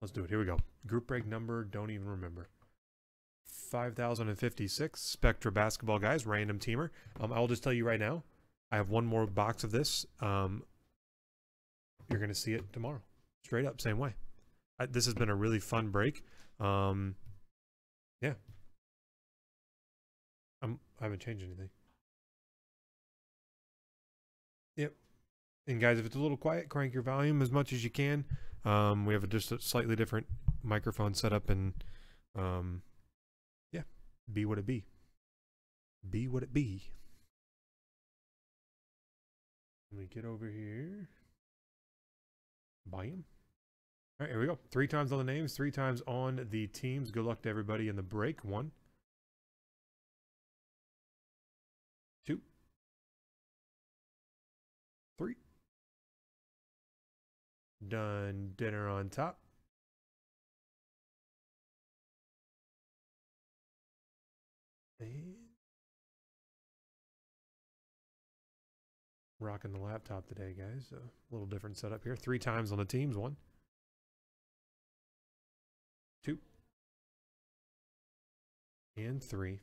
Let's do it. Here we go. Group break number, don't even remember. 5,056 Spectra basketball guys, random teamer. I'll just tell you right now, I have one more box of this. You're going to see it tomorrow. Straight up, same way. This has been a really fun break. Yeah. I haven't changed anything. Yep. And guys, if it's a little quiet, crank your volume as much as you can. We have just a slightly different microphone setup, and yeah, be what it be. Be what it be. Let me get over here. Buy him. All right, here we go. 3 times on the names, 3 times on the teams. Good luck to everybody in the break. 1, 2, 3. Done. Dinner on top. And rocking the laptop today, guys. A little different setup here. 3 times on the teams. 1, 2, and 3.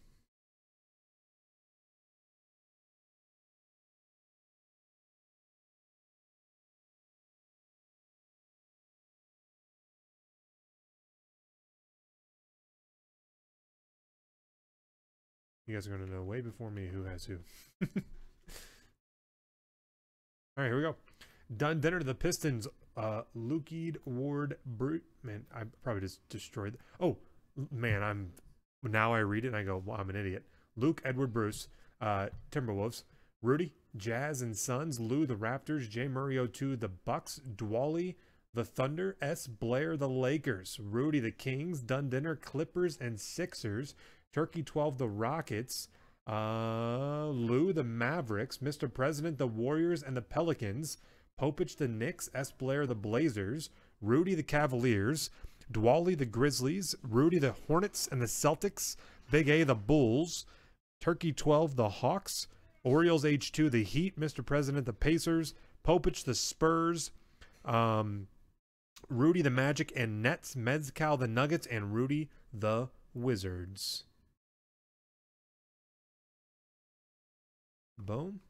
You guys are going to know way before me who has who. All right, here we go. Done dinner to the Pistons. Lukied, Ward, Brute. Man, I probably just destroyed. Oh, man, now I read it and I go, well, I'm an idiot. Luke, Edward, Bruce, Timberwolves. Rudy, Jazz and Suns. Lou, the Raptors. J. Murray, O2, the Bucks. Dwally, the Thunder. S. Blair, the Lakers. Rudy, the Kings. Done dinner, Clippers and Sixers. Turkey 12, the Rockets. Lou, the Mavericks. Mr. President, the Warriors and the Pelicans. Popich, the Knicks. S. Blair, the Blazers. Rudy, the Cavaliers. Dwally, the Grizzlies. Rudy, the Hornets and the Celtics. Big A, the Bulls. Turkey 12, the Hawks. Orioles H2, the Heat. Mr. President, the Pacers. Popich, the Spurs. Rudy, the Magic and Nets. Mezcal, the Nuggets. And Rudy, the Wizards. Boom.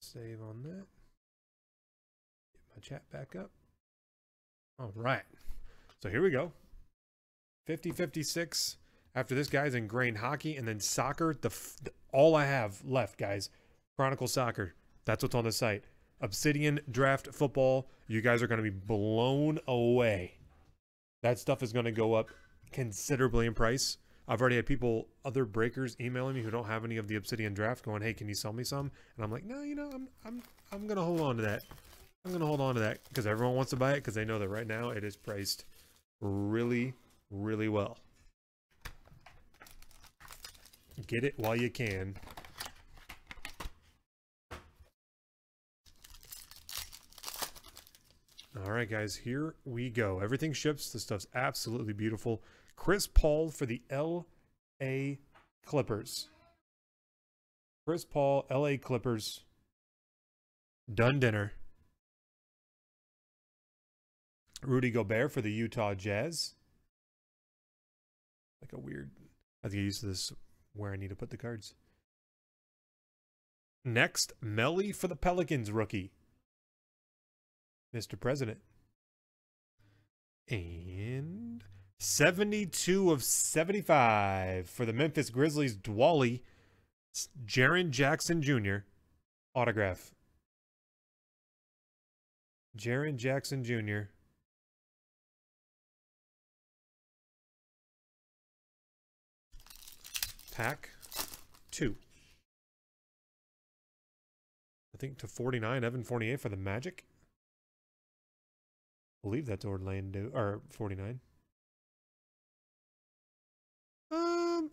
Save on that. Get my chat back up. All right. So here we go. 50-56. After this, guys, in grain hockey and then soccer. All I have left, guys. Chronicle Soccer. That's what's on the site. Obsidian Draft Football. You guys are going to be blown away. That stuff is going to go up considerably in price. I've already had people, other breakers, emailing me who don't have any of the Obsidian Draft, going, "Hey, can you sell me some?" And I'm like, "No, you know, I'm gonna hold on to that. I'm gonna hold on to that because everyone wants to buy it because they know that right now it is priced really, really well. Get it while you can." All right, guys, here we go. Everything ships. This stuff's absolutely beautiful. Chris Paul for the LA Clippers. Chris Paul, LA Clippers. Done dinner. Rudy Gobert for the Utah Jazz. Like a weird, I have to get used to this where I need to put the cards. Next, Melly for the Pelicans rookie. Mr. President. And 72 of 75 for the Memphis Grizzlies. Dwally, Jaren Jackson Jr. autograph. Jaren Jackson Jr. Pack 2. I think to 49, Evan Fournier for the Magic. I believe that's Orlando, or 49.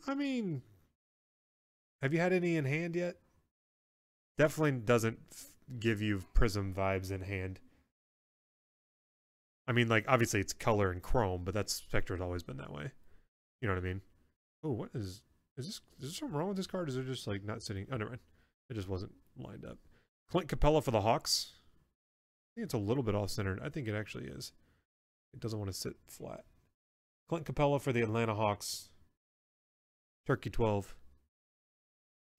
I mean, have you had any in hand yet? Definitely doesn't give you Prism vibes in hand. I mean, like, obviously it's color and chrome, but that's Spectra's always been that way. You know what I mean? Oh, what is there something wrong with this card? Is it just like not sitting? Oh, never mind. It just wasn't lined up. Clint Capella for the Hawks. think it's a little bit off-centered. I think it actually is. It doesn't want to sit flat. Clint Capella for the Atlanta Hawks. Turkey 12.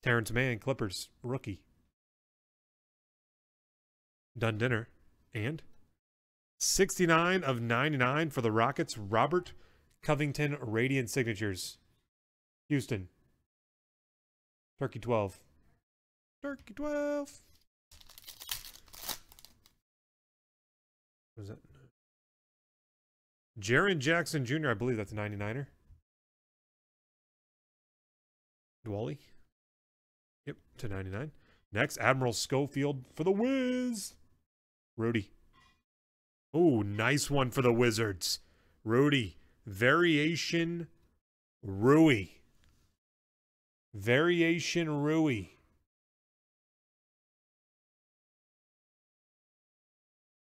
Terrence Mann, Clippers, rookie. Done dinner. And 69 of 99 for the Rockets. Robert Covington, Radiant Signatures. Houston. Turkey 12. Turkey 12. What is that? Jaren Jackson Jr., I believe that's a 99er. Dwally. Yep, to 99. Next, Admiral Schofield for the Wiz. Rudy. Oh, nice one for the Wizards. Rudy. Variation Rui. Variation Rui.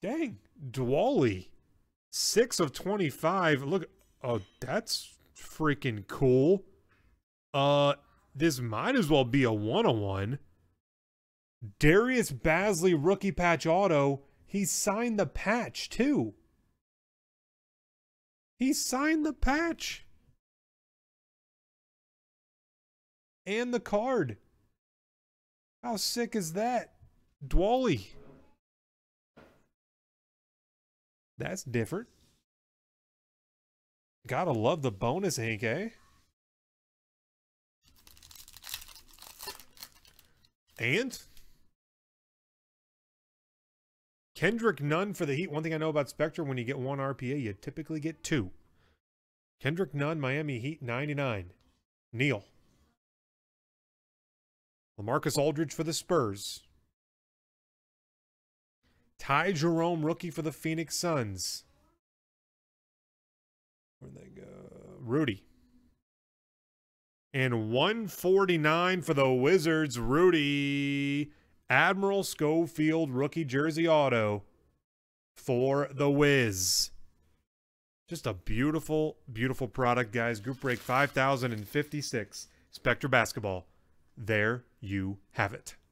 Dang. Dwally. 6 of 25. Look. Oh, that's freaking cool. This might as well be a one-on-one. Darius Bazley rookie patch auto. He signed the patch, too. He signed the patch. And the card. How sick is that? Dwally. That's different. Gotta love the bonus ink, eh? And Kendrick Nunn for the Heat. One thing I know about Spectra, when you get one RPA, you typically get two. Kendrick Nunn, Miami Heat, 99. Neal. LaMarcus Aldridge for the Spurs. Ty Jerome, rookie for the Phoenix Suns. Where'd they go? Rudy. And 149 for the Wizards. Rudy. Admiral Schofield, rookie jersey auto for the Wiz. Just a beautiful, beautiful product, guys. Group break 5056. Spectra Basketball. There you have it.